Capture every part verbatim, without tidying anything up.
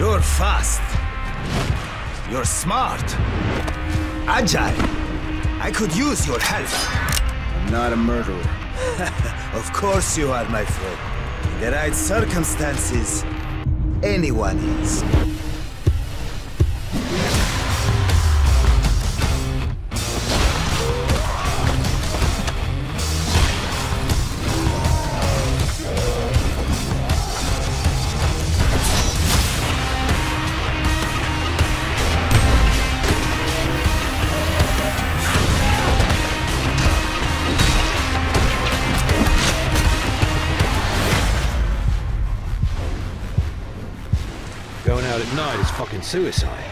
You're fast. You're smart. Agile. I could use your help. I'm not a murderer. Of course you are, my friend. In the right circumstances, anyone is. Fucking suicide.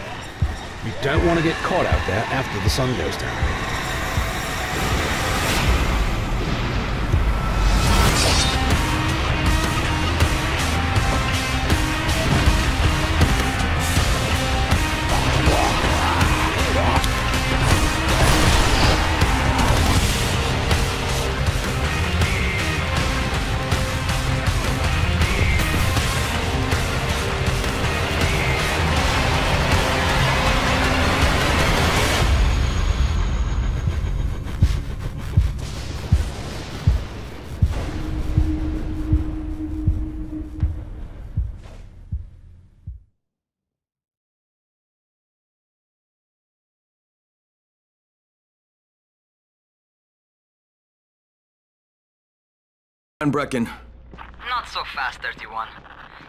You don't want to get caught out there after the sun goes down. And Brecken. Not so fast, thirty-one.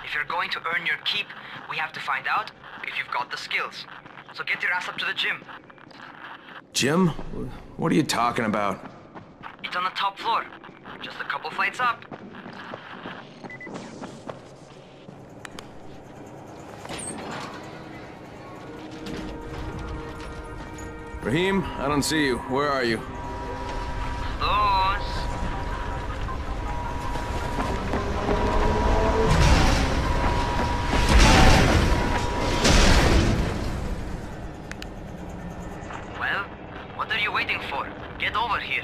If you're going to earn your keep, we have to find out if you've got the skills. So get your ass up to the gym. Gym? What are you talking about? It's on the top floor. Just a couple flights up. Raheem, I don't see you. Where are you? Those... Get over here.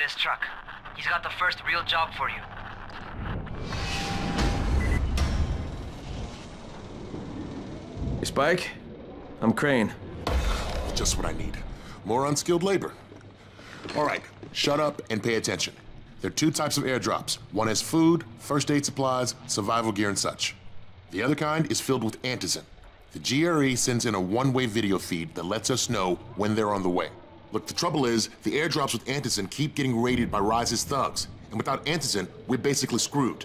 His truck. He's got the first real job for you. Hey, Spike? I'm Crane. Just what I need. More unskilled labor. All right, shut up and pay attention. There are two types of airdrops. One is food, first aid supplies, survival gear and such. The other kind is filled with Antizin. The G R E sends in a one-way video feed that lets us know when they're on the way. Look, the trouble is, the airdrops with Antizin keep getting raided by Rais's thugs, and without Antizin, we're basically screwed.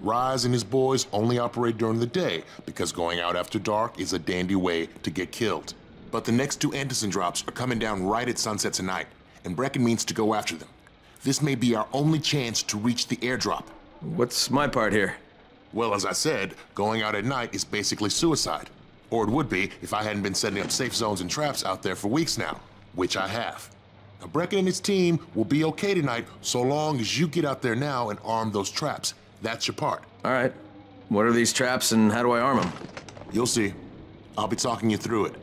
Rais and his boys only operate during the day, because going out after dark is a dandy way to get killed. But the next two Antizin drops are coming down right at sunset tonight, and Brecken means to go after them. This may be our only chance to reach the airdrop. What's my part here? Well, as I said, going out at night is basically suicide. Or it would be if I hadn't been setting up safe zones and traps out there for weeks now. Which I have. Now, Brecken and his team will be okay tonight so long as you get out there now and arm those traps. That's your part. All right. What are these traps and how do I arm them? You'll see. I'll be talking you through it.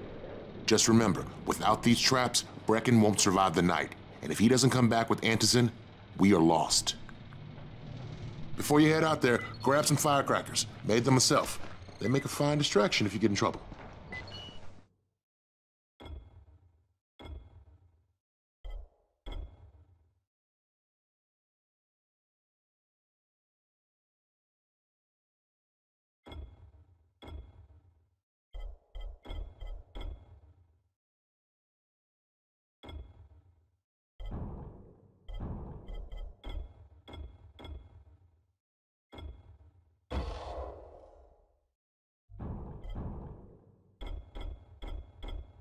Just remember, without these traps, Brecken won't survive the night. And if he doesn't come back with Antizin, we are lost. Before you head out there, grab some firecrackers. Made them myself. They make a fine distraction if you get in trouble.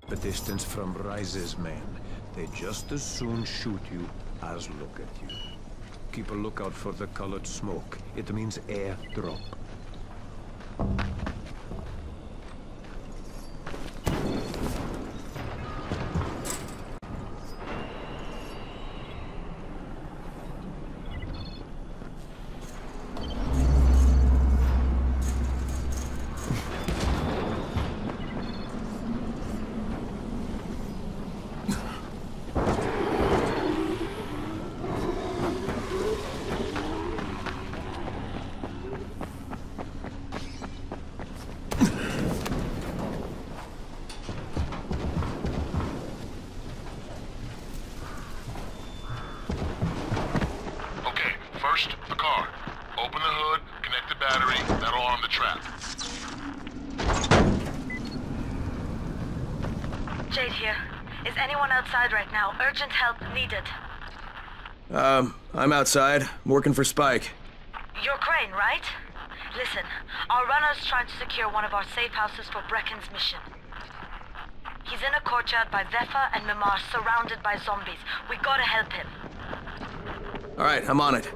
the distance from Rais's men. They just as soon shoot you as look at you. Keep a lookout for the colored smoke. It means airdrop. Jade here. Is anyone outside right now? Urgent help needed. Um, I'm outside. I'm working for Spike. You're Crane, right? Listen, our runner's trying to secure one of our safe houses for Brecken's mission. He's in a courtyard by Vefa and Mimar, surrounded by zombies. We gotta help him. Alright, I'm on it.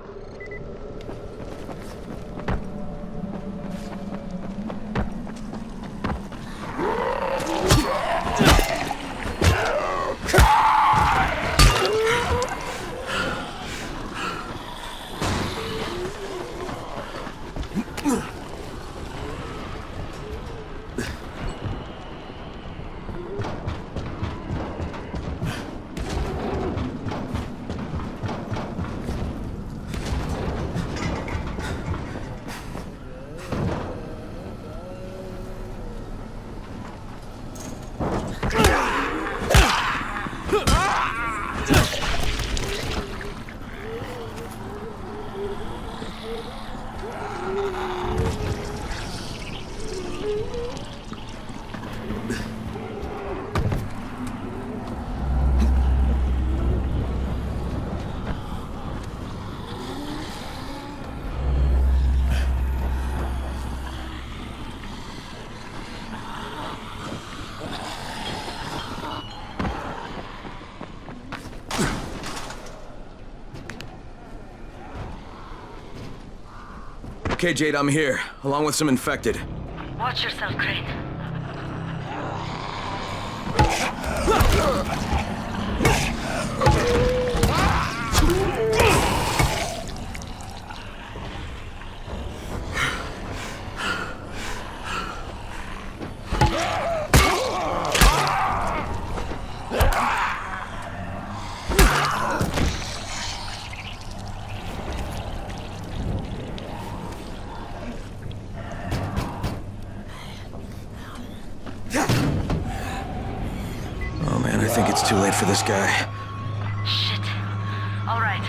Okay, Jade, I'm here, along with some infected. Watch yourself, Crane. Too late for this guy. Shit. All right.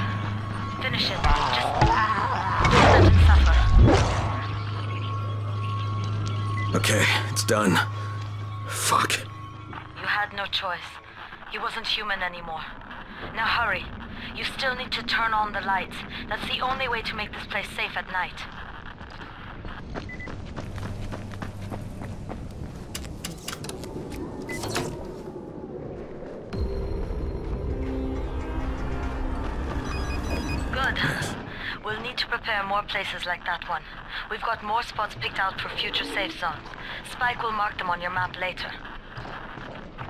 Finish it. Just don't let him suffer. Okay, it's done. Fuck. You had no choice. He wasn't human anymore. Now hurry. You still need to turn on the lights. That's the only way to make this place safe at night. We'll need to prepare more places like that one. We've got more spots picked out for future safe zones. Spike will mark them on your map later.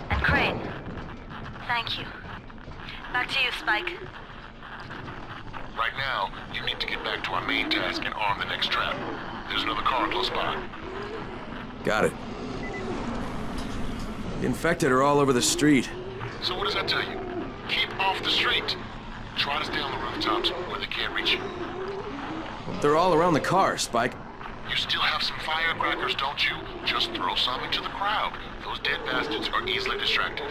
And Crane, thank you. Back to you, Spike. Right now, you need to get back to our main task and arm the next trap. There's another car close by. Got it. The infected are all over the street. So what does that tell you? Keep off the street. Try to stay on the rooftops where they can't reach you. They're all around the car, Spike. You still have some firecrackers, don't you? Just throw some into the crowd. Those dead bastards are easily distracted.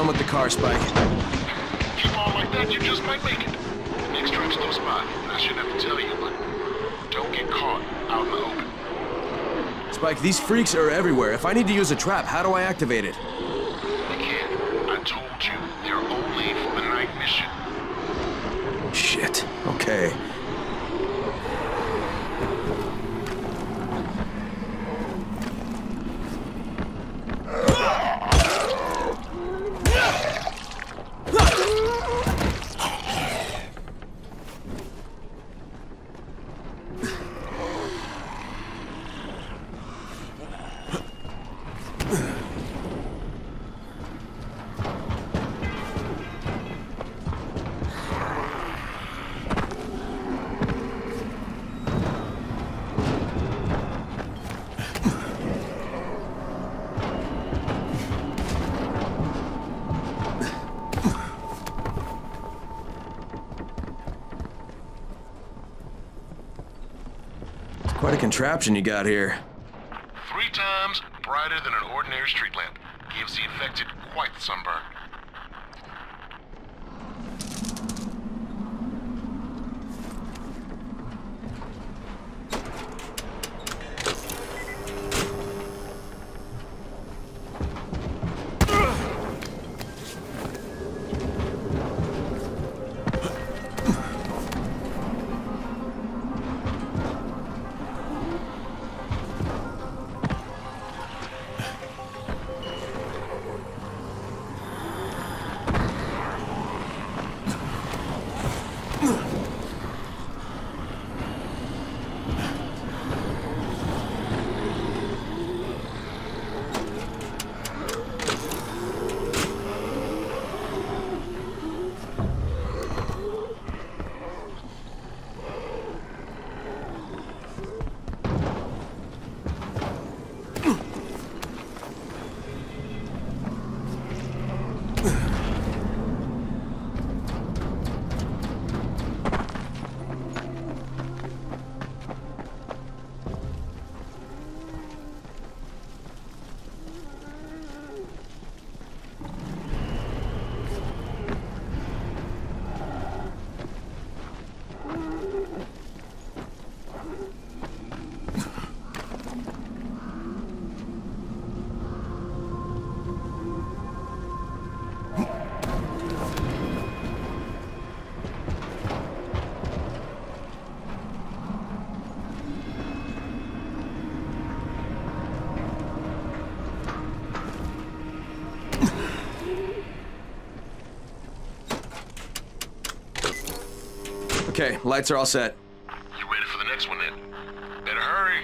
done with the car, Spike. Keep on like that, you just might make it. The next truck's close by, and I shouldn't have to tell you, but don't get caught out in the open. Spike, these freaks are everywhere. If I need to use a trap, how do I activate it? I can't. I told you, they're only for the night mission. Shit. Okay. Quite a contraption you got here. Three times brighter than an ordinary street lamp. Gives the infected quite the sunburn. Okay, lights are all set. You ready for the next one then? Better hurry.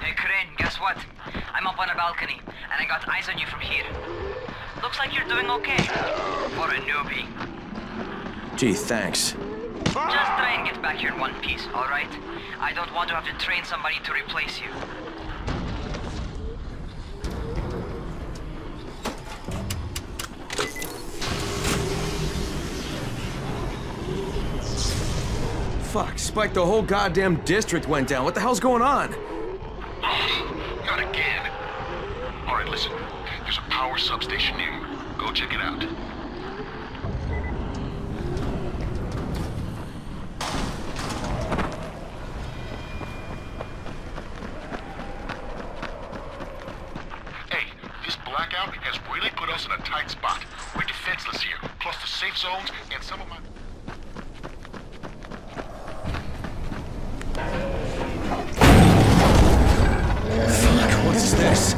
Hey Crane, guess what? I'm up on a balcony, and I got eyes on you from here. Looks like you're doing okay. For a newbie. Gee, thanks. Just try and get back here in one piece, alright? I don't want to have to train somebody to replace you. Fuck, Spike, the whole goddamn district went down. What the hell's going on? Not again. All right, listen. There's a power substation near you. Go check it out. Hey, this blackout has really put us in a tight spot. We're defenseless here, plus the safe zones and some of my... This.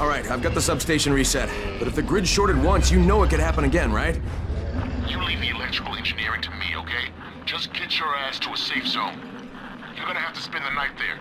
Alright, I've got the substation reset. But if the grid shorted once, you know it could happen again, right? You leave the electrical engineering to me, okay? Just get your ass to a safe zone. You're gonna have to spend the night there.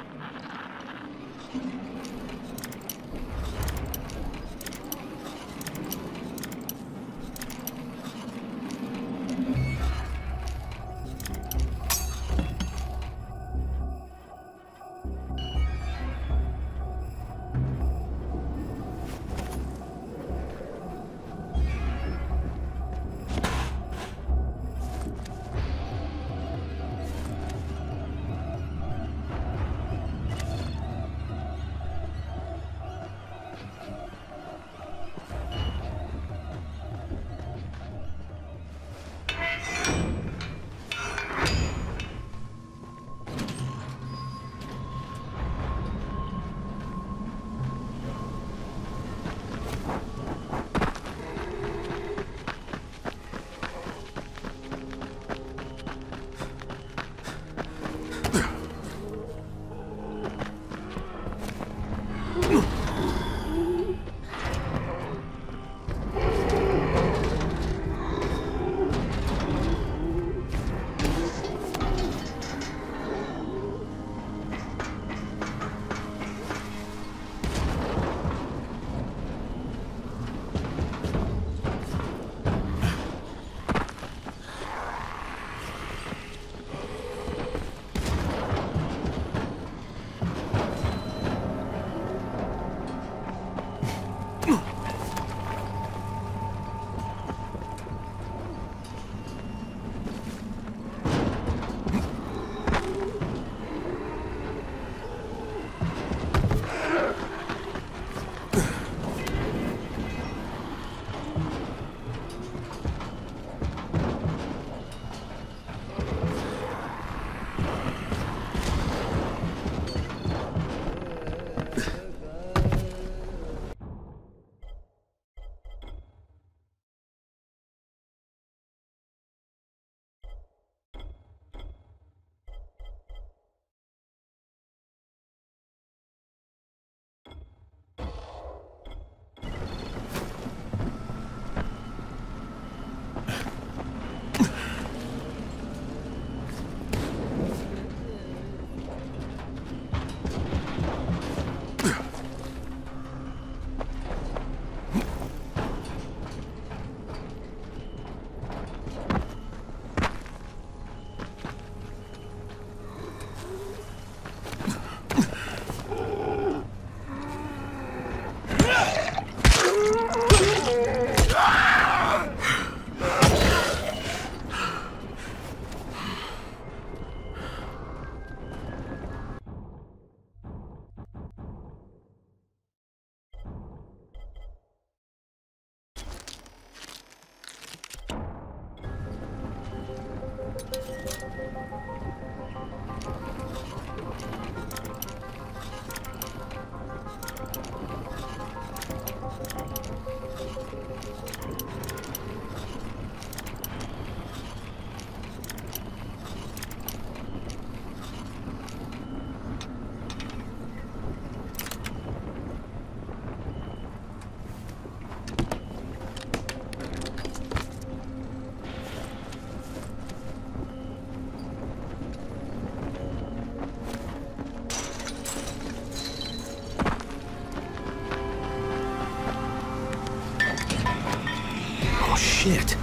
Shit. The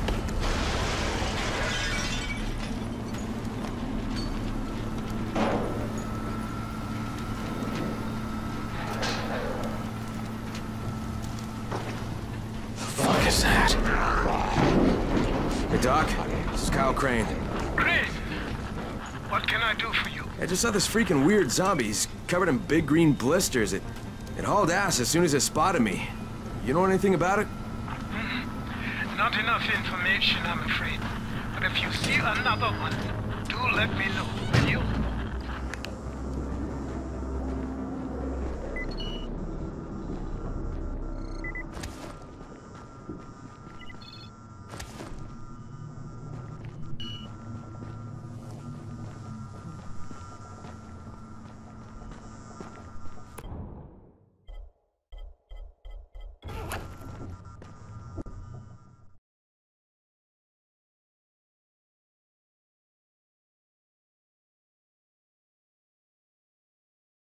fuck is that? Hey, Doc. This is Kyle Crane. Crane! What can I do for you? I just saw this freaking weird zombie. He's covered in big green blisters. It, it hauled ass as soon as it spotted me. You know anything about it? Not enough information, I'm afraid. But if you see another one, do let me know, will you?